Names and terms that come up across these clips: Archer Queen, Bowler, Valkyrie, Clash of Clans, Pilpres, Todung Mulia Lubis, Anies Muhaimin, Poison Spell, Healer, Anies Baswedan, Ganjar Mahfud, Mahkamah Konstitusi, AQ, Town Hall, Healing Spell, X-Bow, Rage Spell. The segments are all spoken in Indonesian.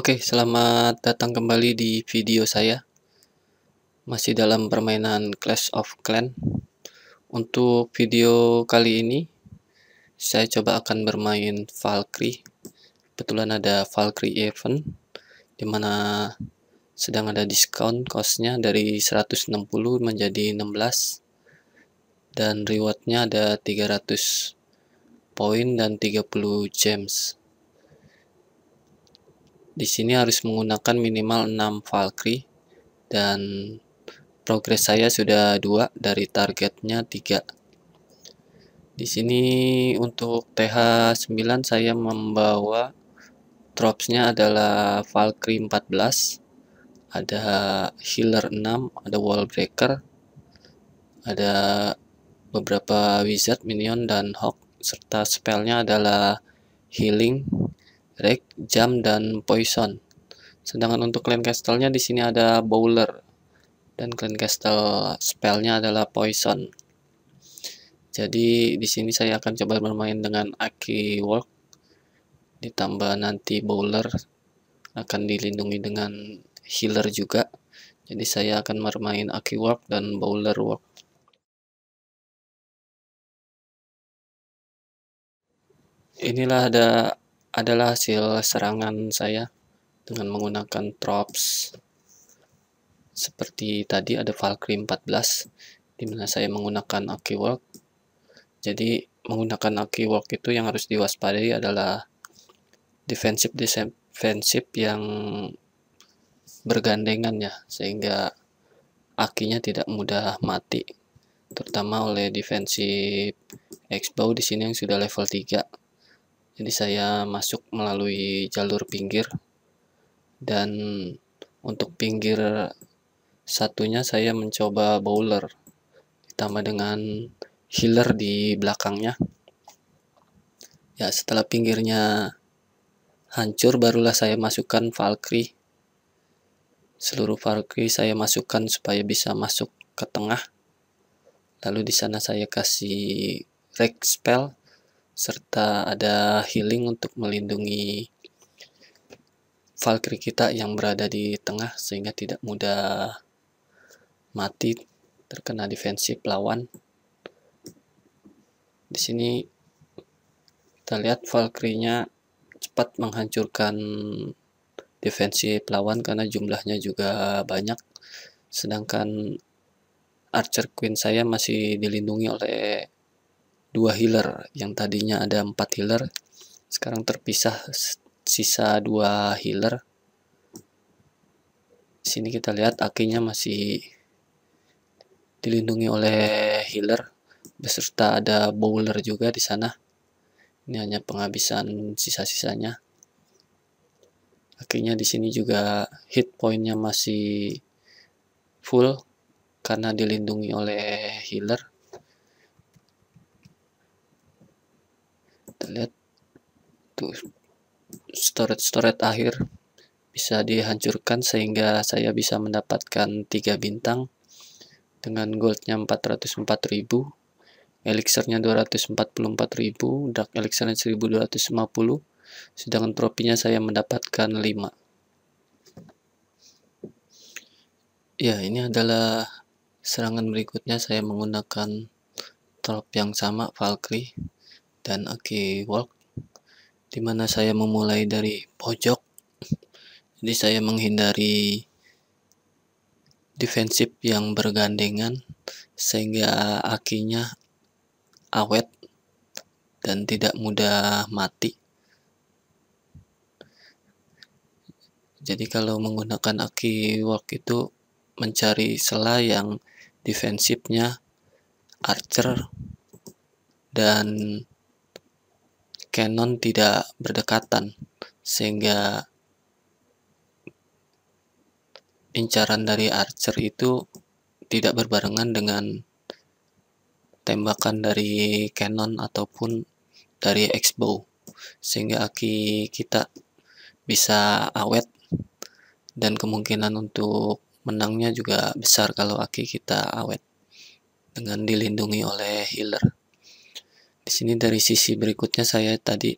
Oke, selamat datang kembali di video saya. Masih dalam permainan Clash of Clans. Untuk video kali ini, saya coba akan bermain Valkyrie. Kebetulan ada Valkyrie event, dimana sedang ada diskon costnya dari 160 menjadi 16. Dan rewardnya ada 300 poin dan 30 gems. Di sini harus menggunakan minimal 6 Valkyrie dan progres saya sudah 2 dari targetnya 3. Di sini untuk TH9 saya membawa dropsnya adalah Valkyrie 14, ada Healer 6, ada Wall Breaker, ada beberapa Wizard, Minion, dan Hawk, serta spellnya adalah Healing, Rage, Jam, dan Poison. Sedangkan untuk Clan Castle-nya di sini ada Bowler, dan Clan Castle spellnya adalah Poison. Jadi di sini saya akan coba bermain dengan AQ work, ditambah nanti Bowler akan dilindungi dengan Healer juga. Jadi saya akan bermain AQ work dan Bowler work. Inilah adalah hasil serangan saya dengan menggunakan drops seperti tadi. Ada Valkyrie 14 dimana saya menggunakan AQ work. Jadi menggunakan AQ work itu yang harus diwaspadai adalah defensif yang bergandengan ya, sehingga akinya tidak mudah mati, terutama oleh defensif X-Bow di sini yang sudah level 3. Jadi saya masuk melalui jalur pinggir, dan untuk pinggir satunya saya mencoba Bowler ditambah dengan Healer di belakangnya. Ya, setelah pinggirnya hancur barulah saya masukkan Valkyrie. Seluruh Valkyrie saya masukkan supaya bisa masuk ke tengah. Lalu di sana saya kasih Rage Spell, serta ada healing untuk melindungi Valkyrie kita yang berada di tengah sehingga tidak mudah mati terkena defensif lawan. Di sini kita lihat Valkyrie-nya cepat menghancurkan defensif lawan karena jumlahnya juga banyak. Sedangkan Archer Queen saya masih dilindungi oleh 2 healer, yang tadinya ada 4 healer sekarang terpisah sisa 2 healer. Di sini kita lihat akinya masih dilindungi oleh healer beserta ada bowler juga di sana. Ini hanya penghabisan sisa-sisanya. Akinya di sini juga hit pointnya masih full karena dilindungi oleh healer. Kita lihat tuh storage akhir bisa dihancurkan sehingga saya bisa mendapatkan 3 bintang dengan goldnya 404.000, elixirnya 244.000, dark elixirnya 1250, sedangkan tropinya saya mendapatkan 5. Ya, ini adalah serangan berikutnya. Saya menggunakan trop yang sama, Valkyrie dan AQ work, dimana saya memulai dari pojok. Jadi saya menghindari defensif yang bergandengan sehingga akinya awet dan tidak mudah mati. Jadi kalau menggunakan AQ work itu mencari sela yang defensifnya archer dan Canon tidak berdekatan, sehingga incaran dari archer itu tidak berbarengan dengan tembakan dari Canon ataupun dari X-Bow, sehingga aki kita bisa awet dan kemungkinan untuk menangnya juga besar kalau aki kita awet dengan dilindungi oleh healer. Di sini dari sisi berikutnya saya tadi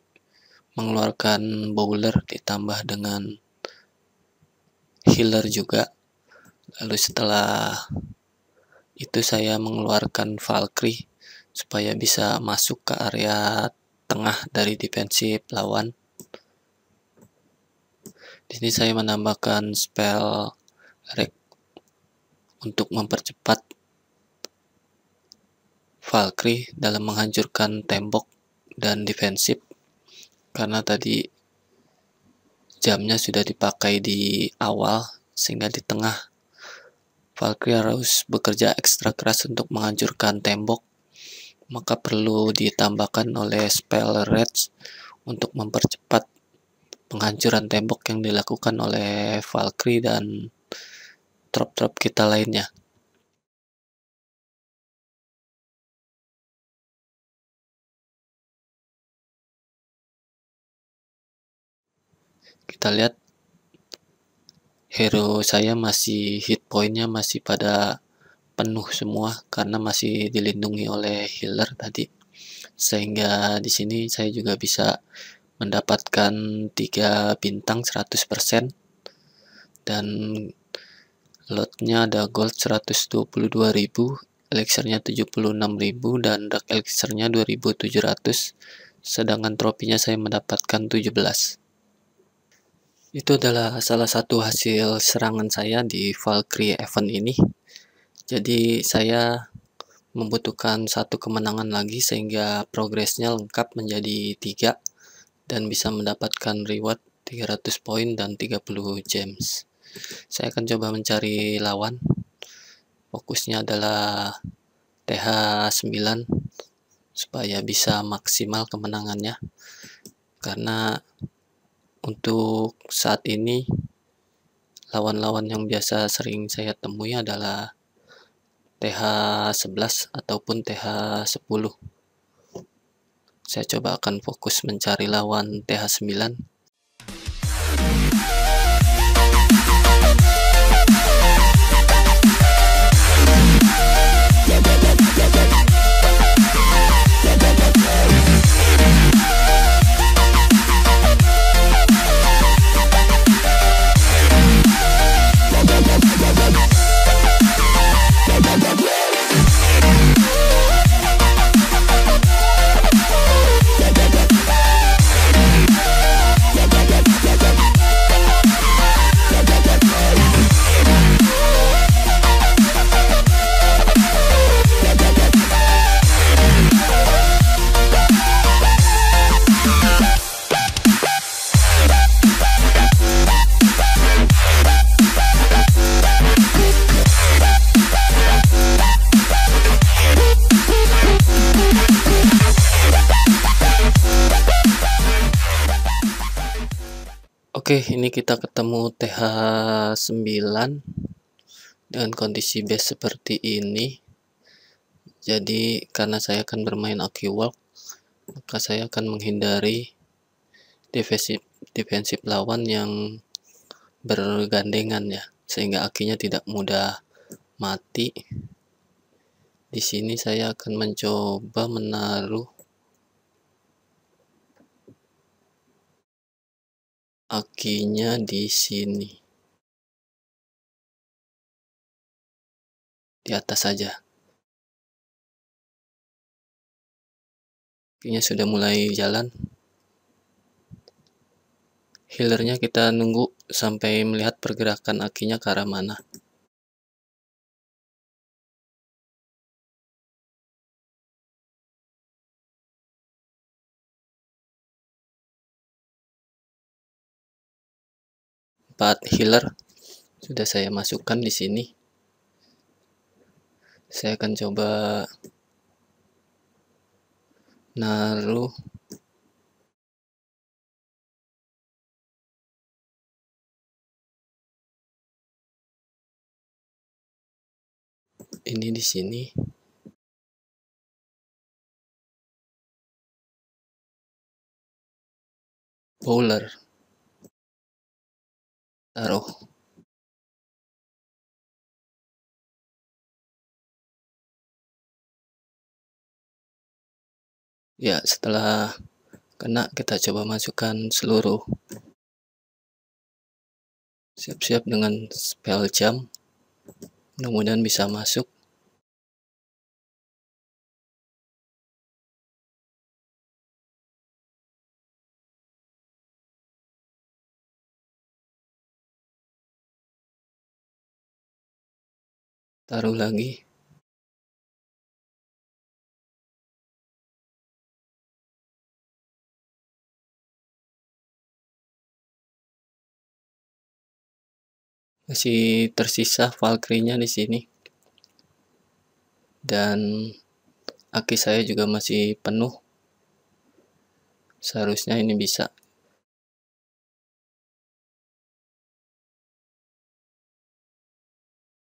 mengeluarkan bowler ditambah dengan healer juga. Lalu setelah itu saya mengeluarkan Valkyrie supaya bisa masuk ke area tengah dari defensif lawan. Di sini saya menambahkan spell rek untuk mempercepat Valkyrie dalam menghancurkan tembok dan defensif, karena tadi jamnya sudah dipakai di awal, sehingga di tengah Valkyrie harus bekerja ekstra keras untuk menghancurkan tembok, maka perlu ditambahkan oleh spell Rage untuk mempercepat penghancuran tembok yang dilakukan oleh Valkyrie dan trop-trop kita lainnya. Kita lihat hero saya masih hit point-nya masih pada penuh semua karena masih dilindungi oleh healer tadi, sehingga di sini saya juga bisa mendapatkan 3 bintang 100% dan lotnya ada gold 122.000, elixirnya 76.000 dan dark elixirnya 2.700, sedangkan tropinya saya mendapatkan 17. Itu adalah salah satu hasil serangan saya di Valkyrie event ini. Jadi saya membutuhkan 1 kemenangan lagi sehingga progresnya lengkap menjadi 3 dan bisa mendapatkan reward 300 poin dan 30 gems. Saya akan coba mencari lawan. Fokusnya adalah TH9 supaya bisa maksimal kemenangannya, karena untuk saat ini lawan-lawan yang biasa sering saya temui adalah TH11 ataupun TH10. Saya coba akan fokus mencari lawan TH9. Oke, ini kita ketemu TH9 dengan kondisi base seperti ini. Jadi karena saya akan bermain AQ walk, maka saya akan menghindari defensif lawan yang bergandengan ya, sehingga AQ-nya tidak mudah mati. Di sini saya akan mencoba menaruh AQ-nya di sini, di atas saja. AQ-nya sudah mulai jalan. Healernya kita nunggu sampai melihat pergerakan AQ-nya ke arah mana. Healer sudah saya masukkan di sini. Saya akan coba naruh ini di sini. Bowler. Taruh. Ya, setelah kena kita coba masukkan seluruh Siap-siap dengan spell jam. Mudah-mudahan bisa masuk. Taruh lagi. Masih tersisa Valkyrie-nya di sini. Dan aki saya juga masih penuh. Seharusnya ini bisa.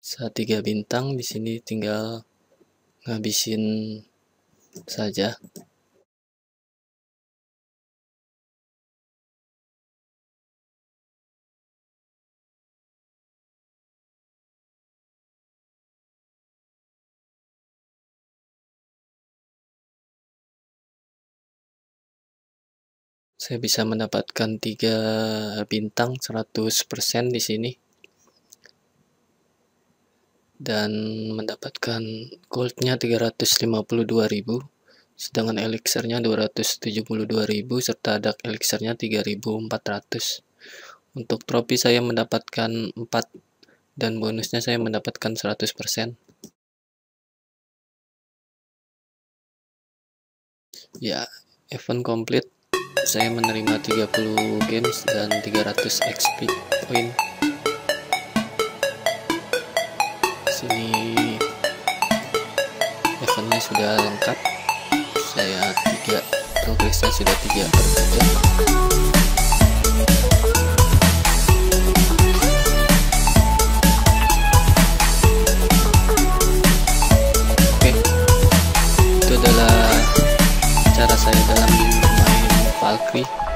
Saat 3 bintang di sini tinggal ngabisin saja. Saya bisa mendapatkan 3 bintang 100% di sini dan mendapatkan goldnya 352.000, sedangkan elixirnya 272.000 serta dark elixirnya 3.400. Untuk trofi saya mendapatkan 4 dan bonusnya saya mendapatkan 100%. Ya, event complete. Saya menerima 30 games dan 300 XP poin. Sini eventnya sudah lengkap. Saya 3 progresnya sudah 3 per game. Valkyrie.